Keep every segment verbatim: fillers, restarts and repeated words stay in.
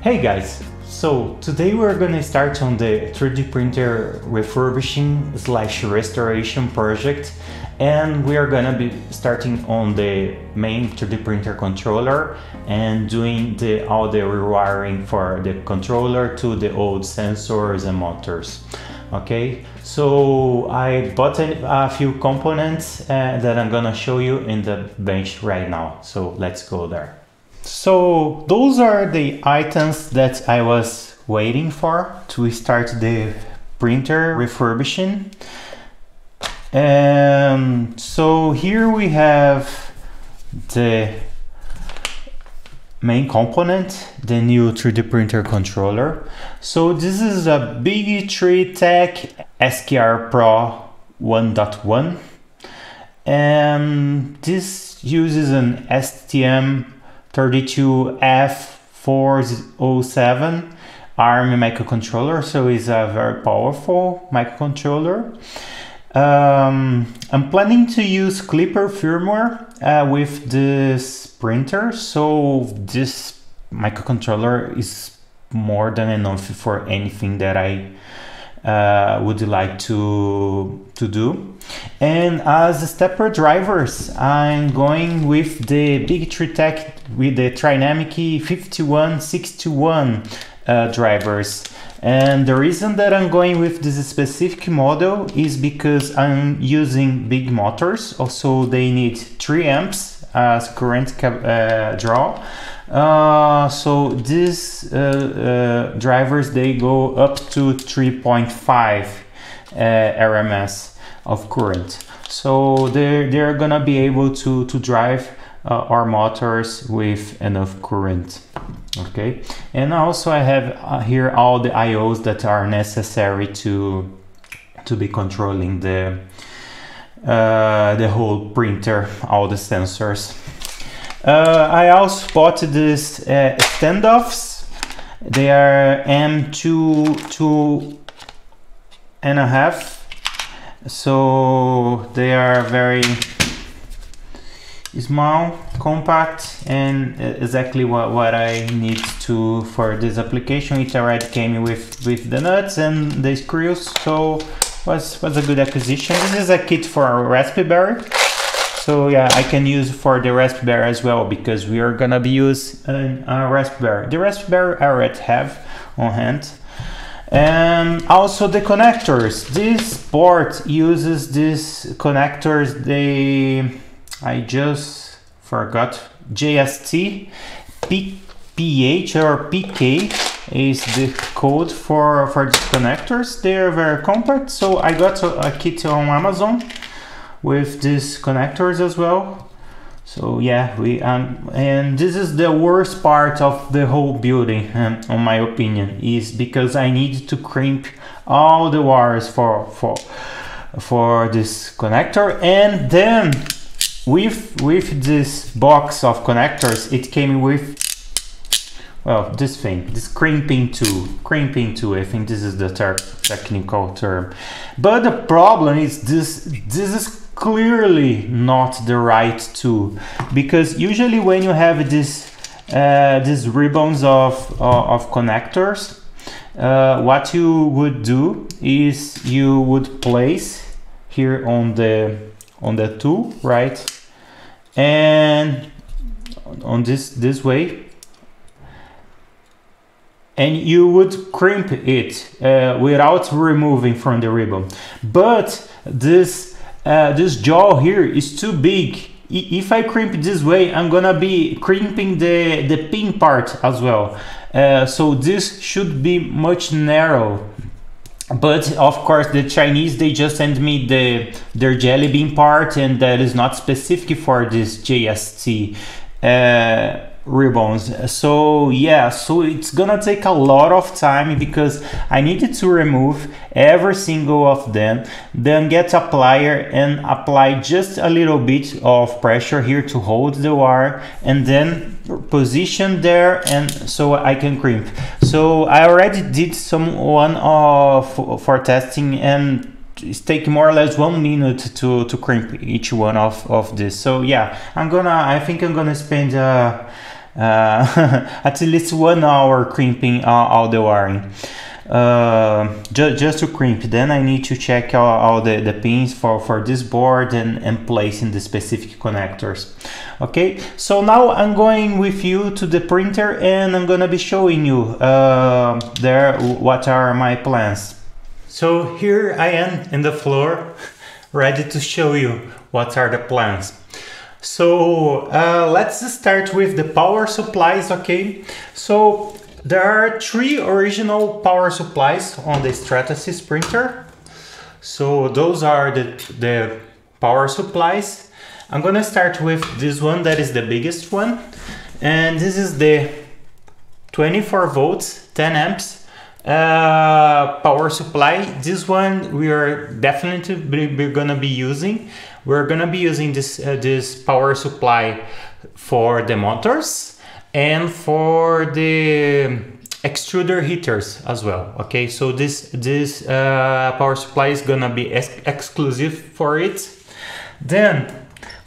Hey guys! So today we're gonna start on the three D printer refurbishing slash restoration project, and we are gonna be starting on the main three D printer controller and doing the, all the rewiring for the controller to the old sensors and motors. Okay, so I bought a few components uh, that I'm gonna show you in the bench right now, so let's go there. So those are the items that I was waiting for to start the printer refurbishing. And so here we have the main component, the new three D printer controller. So this is a BigTreeTech S K R Pro one point one, and this uses an S T M thirty-two F four oh seven ARM microcontroller, so it's a very powerful microcontroller. Um, I'm planning to use Klipper firmware uh, with this printer, so this microcontroller is more than enough for anything that I uh, would like to to do. And as stepper drivers, I'm going with the BigTreeTech with the Trinamic E five one six one uh, drivers. And the reason that I'm going with this specific model is because I'm using big motors. Also, they need three amps as current uh, draw. Uh, so these uh, uh, drivers, they go up to three point five uh, R M S of current. So they're, they're gonna be able to, to drive uh, our motors with enough current. Okay, and also I have uh, here all the I Os that are necessary to to be controlling the uh, the whole printer, all the sensors. Uh, I also bought these uh, standoffs. They are M two two and a half, so they are very small, compact, and exactly what, what I need to for this application. It already came with, with the nuts and the screws, so was was a good acquisition. This is a kit for Raspberry, so yeah, I can use for the Raspberry as well, because we are gonna be using a, a Raspberry. The Raspberry I already have on hand. And also the connectors. This board uses these connectors, they I just forgot, J S T P H or P K is the code for, for these connectors. They are very compact, so I got a, a kit on Amazon with these connectors as well. So yeah, we um, and this is the worst part of the whole building, um, in my opinion, is because I need to crimp all the wires for, for, for this connector, and then With, with this box of connectors, it came with, well, this thing, this crimping tool. Crimping tool, I think this is the ter technical term. But the problem is this, this is clearly not the right tool, because usually when you have this, uh, these ribbons of, uh, of connectors, uh, what you would do is you would place here on the, on the tool, right? And on this this way, and you would crimp it uh, without removing from the ribbon. But this uh, this jaw here is too big. If I crimp this way, I'm gonna be crimping the the pin part as well. Uh, so this should be much narrow. But of course, the Chinese, they just send me the their jelly bean part, and that is not specific for this J S T uh, ribbons. So yeah, so it's gonna take a lot of time, because I needed to remove every single of them, then get a plier and apply just a little bit of pressure here to hold the wire, and then position there, and so I can crimp. So I already did some one of for testing, and it's taking more or less one minute to to crimp each one of of this. So yeah, I'm gonna I think I'm gonna spend uh uh, at least one hour crimping all the wiring. Uh, ju just to crimp, then I need to check all, all the, the pins for, for this board and, and place in the specific connectors. Okay, so now I'm going with you to the printer and I'm gonna be showing you uh, there what are my plans. So here I am in the floor, ready to show you what are the plans. So uh, let's start with the power supplies, okay? So there are three original power supplies on the Stratasys printer. So those are the, the power supplies. I'm gonna start with this one that is the biggest one. And this is the twenty-four volts, ten amps uh, power supply. This one we are definitely we're gonna be using. We're gonna be using this, uh, this power supply for the motors and for the extruder heaters as well, okay? So this, this uh, power supply is gonna be ex exclusive for it. Then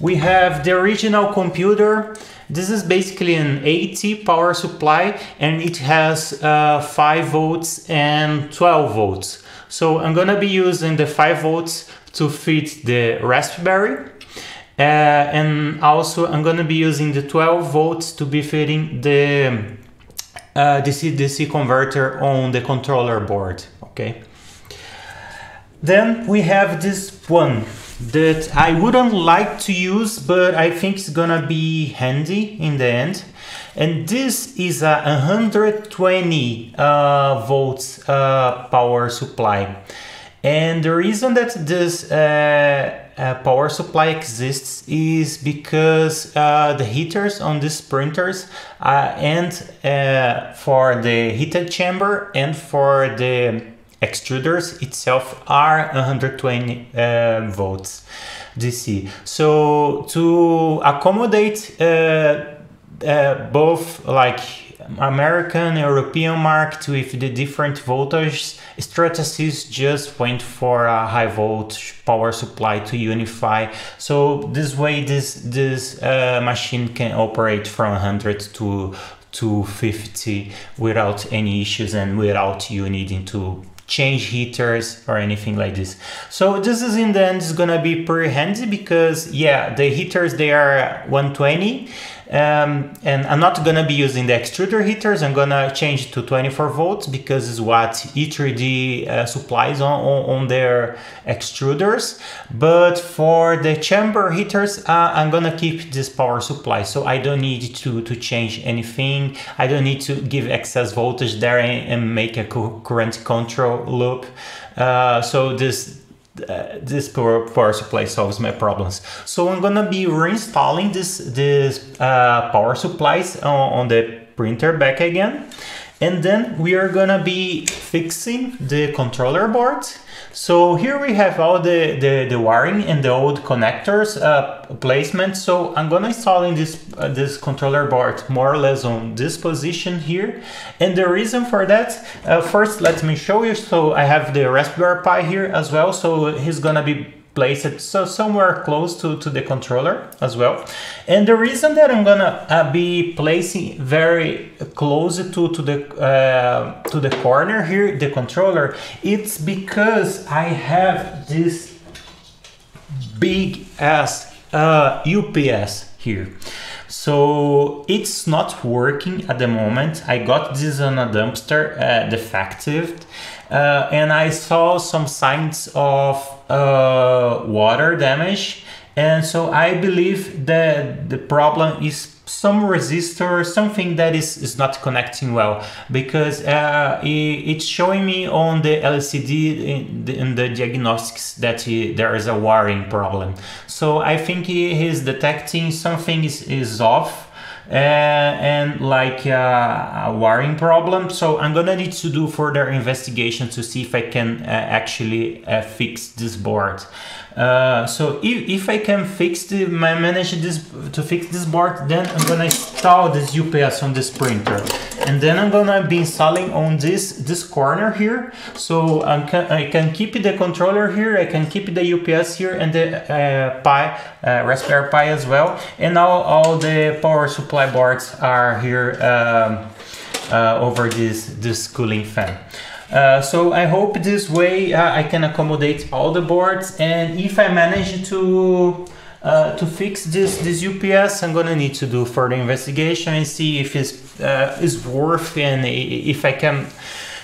we have the original computer. This is basically an eighty power supply and it has uh, five volts and twelve volts. So I'm gonna be using the five volts to fit the Raspberry. Uh, and also I'm gonna be using the twelve volts to be fitting the uh, D C D C converter on the controller board, okay? Then we have this one that I wouldn't like to use, but I think it's gonna be handy in the end. And this is a one hundred twenty uh, volts uh, power supply. And the reason that this uh, Uh, power supply exists is because uh, the heaters on these printers uh, and uh, for the heated chamber and for the extruders itself are one hundred twenty uh, volts D C. So to accommodate uh, uh, both like American, European market with the different voltages, Stratasys just went for a high voltage power supply to unify. So this way, this this uh, machine can operate from one hundred to two fifty without any issues and without you needing to change heaters or anything like this. So this is in the end is gonna be pretty handy because yeah, the heaters, they are one twenty. Um, and I'm not gonna be using the extruder heaters. I'm gonna change it to twenty-four volts because it's what E three D uh, supplies on, on, on their extruders. But for the chamber heaters, uh, I'm gonna keep this power supply. So I don't need to, to change anything. I don't need to give excess voltage there and, and make a current control loop. Uh, so this Uh, this power, power supply solves my problems. So I'm gonna be reinstalling this this uh, power supplies on, on the printer back again, and then we are gonna be fixing the controller board. So here we have all the the, the wiring and the old connectors uh, placement. So I'm gonna installing this uh, this controller board more or less on this position here. And the reason for that, uh, first let me show you. So I have the Raspberry Pi here as well. So he's gonna be placed so somewhere close to to the controller as well. And the reason that I'm gonna uh, be placing very close to to the uh, to the corner here the controller, it's because I have this big ass uh, U P S here. So it's not working at the moment. I got this on a dumpster, uh, defective, uh, and I saw some signs of uh, water damage. And so I believe that the problem is some resistor, something that is, is not connecting well, because uh, it, it's showing me on the L C D in the, in the diagnostics that he, there is a wiring problem. So I think he is detecting something is, is off. Uh, and like uh, a wiring problem. So I'm gonna need to do further investigation to see if I can uh, actually uh, fix this board. Uh, so if, if I can fix the, manage this to fix this board, then I'm gonna install this U P S on this printer, and then I'm gonna be installing on this this corner here. So I can, I can keep the controller here, I can keep the U P S here, and the uh, Pi uh, Raspberry Pi as well, and now all the power supply my boards are here um, uh, over this, this cooling fan. Uh, so I hope this way uh, I can accommodate all the boards, and if I manage to uh, to fix this this U P S, I'm gonna need to do further investigation and see if it's uh, is worth and if I can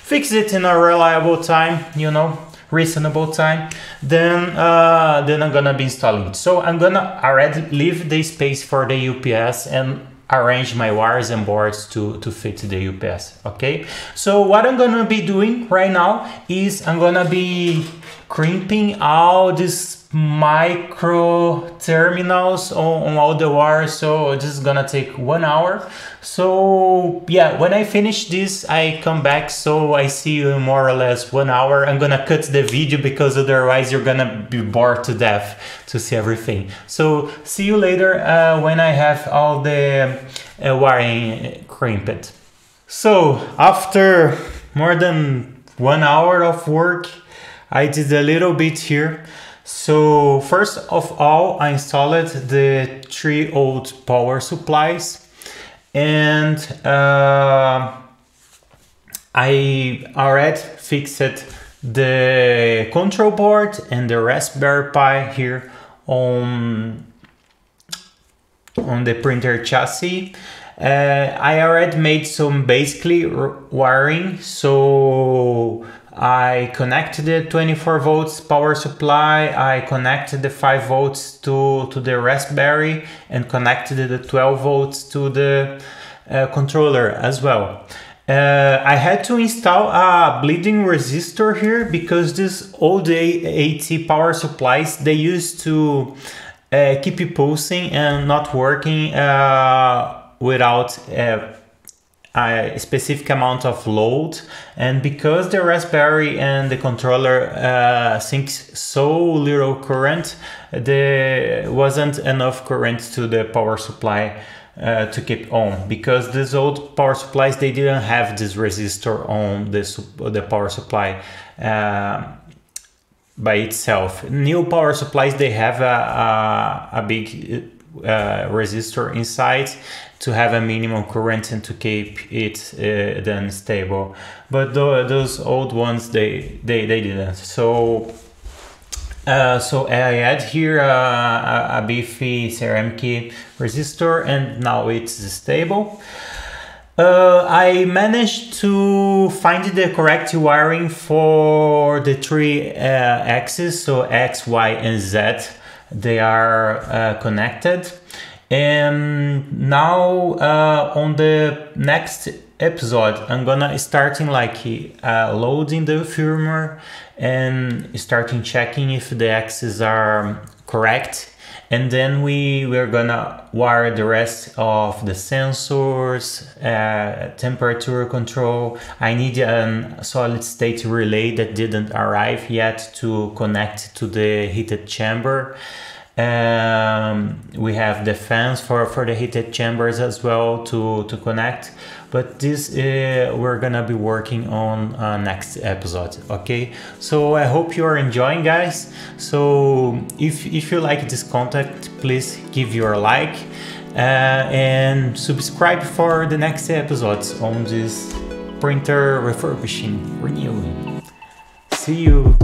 fix it in a reliable time, you know, reasonable time. Then uh, then I'm gonna be installing it. So I'm gonna already leave the space for the U P S and arrange my wires and boards to, to fit the U P S, okay? So what I'm gonna be doing right now is I'm gonna be crimping all these micro terminals on, on all the wires. So this is gonna take one hour. So yeah, when I finish this, I come back. So I see you in more or less one hour. I'm gonna cut the video because otherwise you're gonna be bored to death to see everything. So see you later uh, when I have all the uh, wiring crimped. So after more than one hour of work, I did a little bit here. So first of all, I installed the three old power supplies, and uh, I already fixed the control board and the Raspberry Pi here on, on the printer chassis. Uh, I already made some basically wiring, so I connected the twenty-four volts power supply, I connected the five volts to, to the Raspberry, and connected the twelve volts to the uh, controller as well. Uh, I had to install a bleeding resistor here because this old A T power supplies, they used to uh, keep it pulsing and not working uh, without uh, a specific amount of load, and because the Raspberry and the controller uh, sinks so little current, there wasn't enough current to the power supply uh, to keep on, because these old power supplies, they didn't have this resistor on the, the power supply uh, by itself. New power supplies, they have a, a, a big Uh, resistor inside to have a minimum current and to keep it uh, then stable, but th those old ones they they, they didn't. So uh, so I had here uh, a beefy ceramic resistor, and now it's stable. Uh, I managed to find the correct wiring for the three uh, axes, so X, Y, and Z. They are uh, connected, and now uh, on the next episode I'm gonna starting like uh, loading the firmware and starting checking if the axes are correct, and then we we're gonna wire the rest of the sensors, uh, temperature control. I need a solid state relay that didn't arrive yet to connect to the heated chamber. Um, we have the fans for for the heated chambers as well to to connect, but this uh, we're gonna be working on uh, next episode, okay? So I hope you are enjoying, guys. So if, if you like this content, please give your like uh, and subscribe for the next episodes on this printer refurbishing renewing. See you.